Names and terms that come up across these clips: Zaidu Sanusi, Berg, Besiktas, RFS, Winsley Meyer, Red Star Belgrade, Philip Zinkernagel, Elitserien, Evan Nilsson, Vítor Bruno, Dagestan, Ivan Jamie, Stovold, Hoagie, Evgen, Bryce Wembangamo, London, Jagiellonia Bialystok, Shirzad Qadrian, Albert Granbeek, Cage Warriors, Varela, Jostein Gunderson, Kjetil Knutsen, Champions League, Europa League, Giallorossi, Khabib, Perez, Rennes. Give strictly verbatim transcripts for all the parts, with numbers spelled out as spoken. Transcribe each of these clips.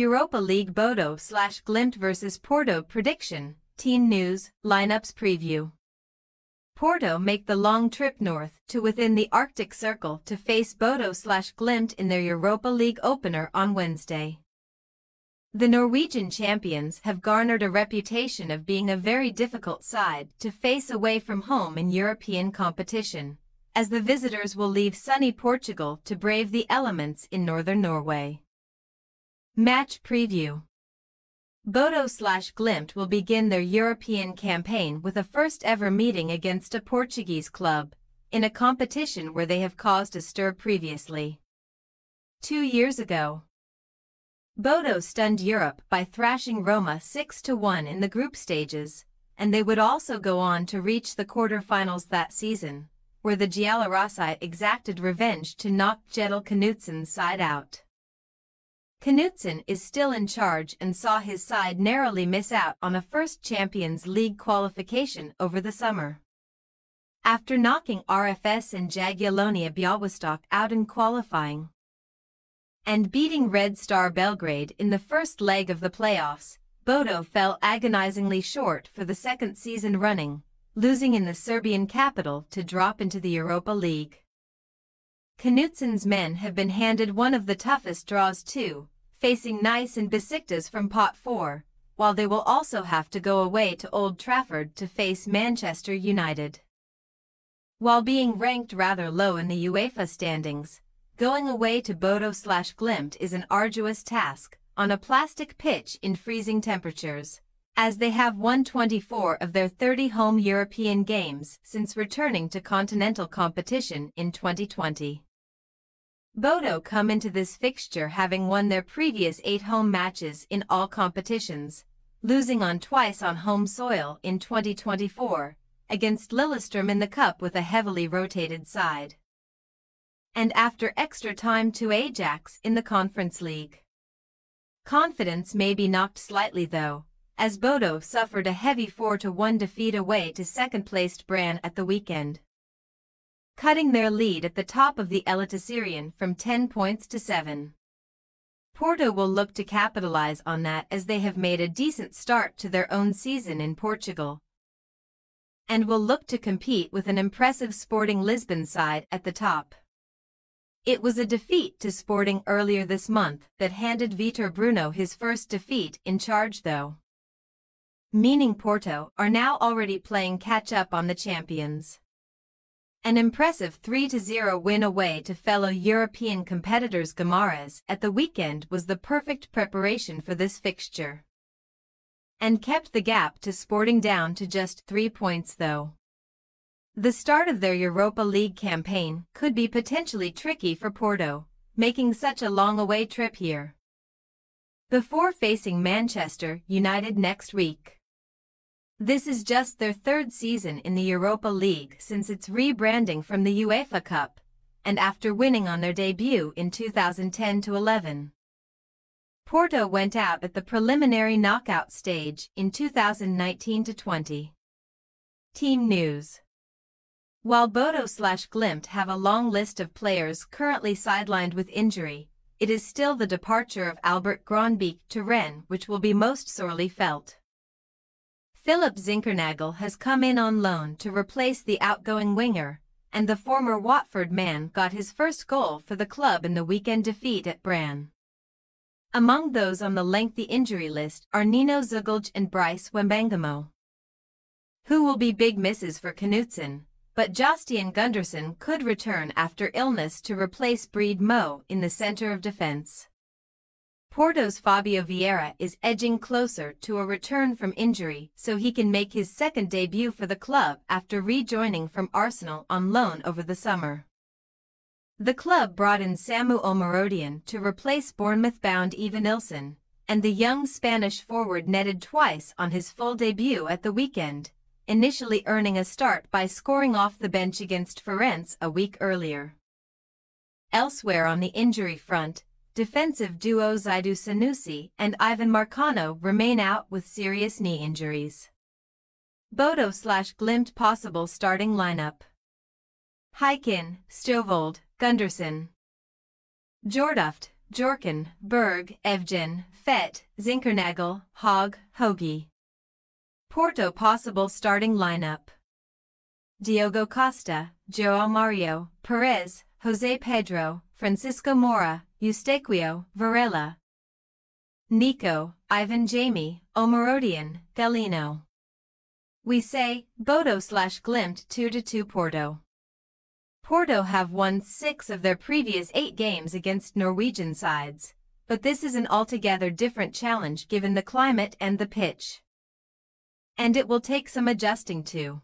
Europa League Bodo/Glimt versus. Porto prediction, team news, lineups preview. Porto make the long trip north to within the Arctic Circle to face Bodo/Glimt in their Europa League opener on Wednesday. The Norwegian champions have garnered a reputation of being a very difficult side to face away from home in European competition, as the visitors will leave sunny Portugal to brave the elements in northern Norway. Match preview. Bodo/Glimt will begin their European campaign with a first-ever meeting against a Portuguese club, in a competition where they have caused a stir previously. Two years ago, Bodo stunned Europe by thrashing Roma six to one in the group stages, and they would also go on to reach the quarter-finals that season, where the Giallorossi exacted revenge to knock Kjetil Knutsen's side out. Knutsen is still in charge and saw his side narrowly miss out on a first Champions League qualification over the summer. After knocking R F S and Jagiellonia Bialystok out in qualifying, and beating Red Star Belgrade in the first leg of the playoffs, Bodo fell agonizingly short for the second season running, losing in the Serbian capital to drop into the Europa League. Knutsen's men have been handed one of the toughest draws too, facing Nice and Besiktas from Pot four, while they will also have to go away to Old Trafford to face Manchester United. While being ranked rather low in the UEFA standings, going away to Bodo/Glimt is an arduous task, on a plastic pitch in freezing temperatures, as they have won twenty-four of their thirty home European games since returning to continental competition in twenty twenty. Bodo come into this fixture having won their previous eight home matches in all competitions, losing on twice on home soil in twenty twenty-four, against Lillestrøm in the cup with a heavily rotated side, and after extra time to Ajax in the Conference League. Confidence may be knocked slightly though, as Bodo suffered a heavy four to one defeat away to second-placed Brann at the weekend, cutting their lead at the top of the Elitserien from ten points to seven. Porto will look to capitalize on that, as they have made a decent start to their own season in Portugal, and will look to compete with an impressive Sporting Lisbon side at the top. It was a defeat to Sporting earlier this month that handed Vítor Bruno his first defeat in charge though, meaning Porto are now already playing catch-up on the champions. An impressive three to zero win away to fellow European competitors Guimaraes at the weekend was the perfect preparation for this fixture, and kept the gap to Sporting down to just three points though. The start of their Europa League campaign could be potentially tricky for Porto, making such a long away trip here, before facing Manchester United next week. This is just their third season in the Europa League since its rebranding from the UEFA Cup, and after winning on their debut in two thousand ten to eleven. Porto went out at the preliminary knockout stage in two thousand nineteen to twenty. Team news. While Bodo/Glimt have a long list of players currently sidelined with injury, it is still the departure of Albert Granbeek to Rennes which will be most sorely felt. Philip Zinkernagel has come in on loan to replace the outgoing winger, and the former Watford man got his first goal for the club in the weekend defeat at Brann. Among those on the lengthy injury list are Nino Zugelj and Bryce Wembangamo, who will be big misses for Knutsen, but Jostein Gunderson could return after illness to replace Breidmo in the center of defense. Porto's Fabio Vieira is edging closer to a return from injury, so he can make his second debut for the club after rejoining from Arsenal on loan over the summer. The club brought in Samu Omorodion to replace Bournemouth-bound Evan Nilsson, and the young Spanish forward netted twice on his full debut at the weekend, initially earning a start by scoring off the bench against Ferenc a week earlier. Elsewhere on the injury front, defensive duo Zaidu Sanusi and Ivan Marcano remain out with serious knee injuries. Bodo/Glimt possible starting lineup: Haikin, Stovold, Gunderson, Jorduft, Jorkin, Berg, Evgen, Fett, Zinkernagel, Hogg, Hoagie. Porto possible starting lineup: Diogo Costa, João Mario, Perez, Jose Pedro, Francisco Moura, Eustaquio, Varela, Nico, Ivan Jamie, Omorodion, Galino. We say, Bodo/Glimt two to two Porto. Porto have won six of their previous eight games against Norwegian sides, but this is an altogether different challenge given the climate and the pitch. And it will take some adjusting to.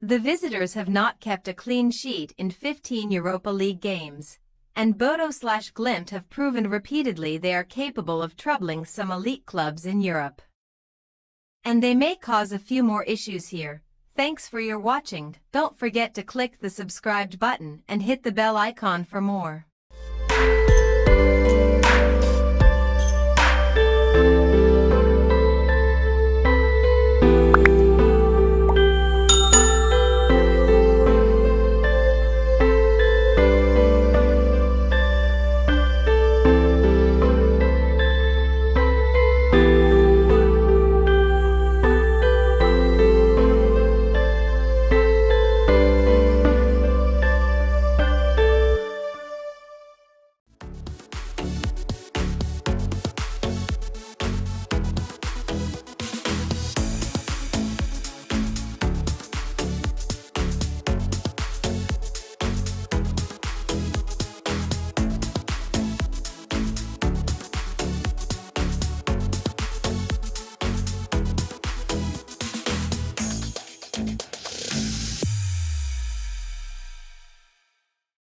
The visitors have not kept a clean sheet in fifteen Europa League games, and Bodo/Glimt have proven repeatedly they are capable of troubling some elite clubs in Europe. And they may cause a few more issues here. Thanks for your watching. Don't forget to click the subscribed button and hit the bell icon for more.